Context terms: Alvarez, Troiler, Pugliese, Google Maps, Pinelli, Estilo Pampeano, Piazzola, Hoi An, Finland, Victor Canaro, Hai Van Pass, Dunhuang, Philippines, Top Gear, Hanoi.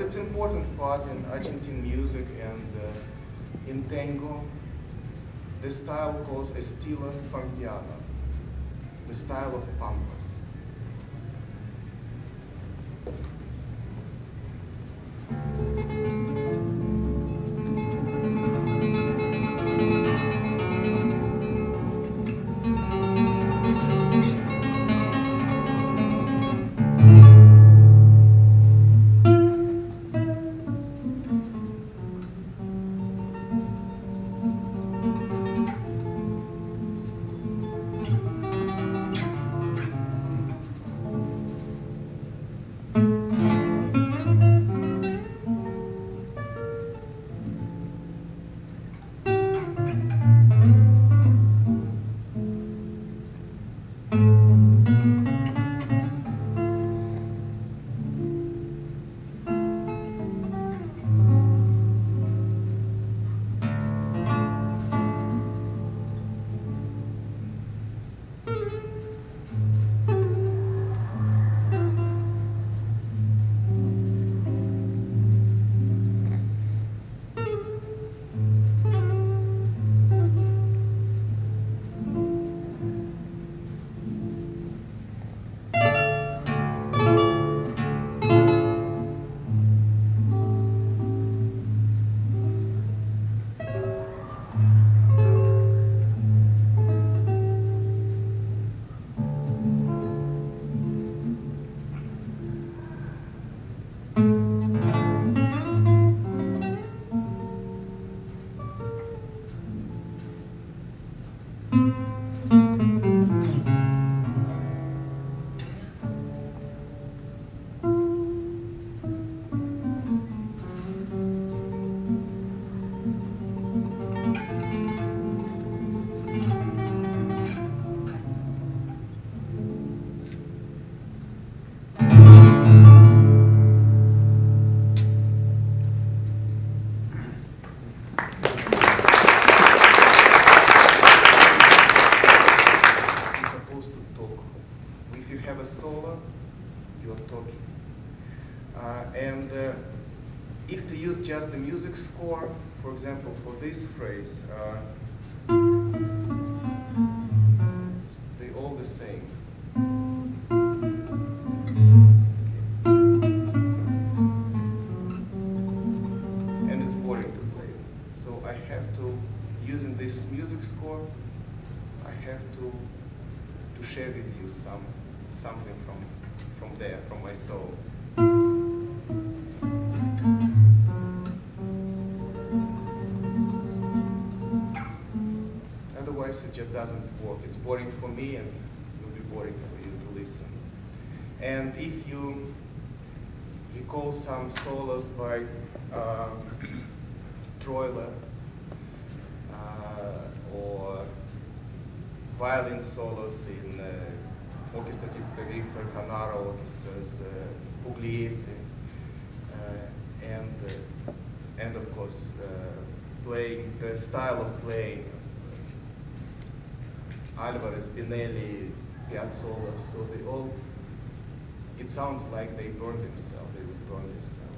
It's an important part in Argentine music and in tango. The style calls Estilo Pampeano, the style of Pampas. If to use just the music score, for example, for this phrase, they all the same. Okay. And it's boring to play. So I have to, using this music score, I have to share with you something from there, from my soul. It just doesn't work. It's boring for me and it will be boring for you to listen. And if you recall some solos by Troiler or violin solos in orchestra Victor Canaro orchestras, Pugliese, and of course playing the style of playing Alvarez, Pinelli, Piazzola, so they all, it sounds like they burn themselves, they would burn themselves.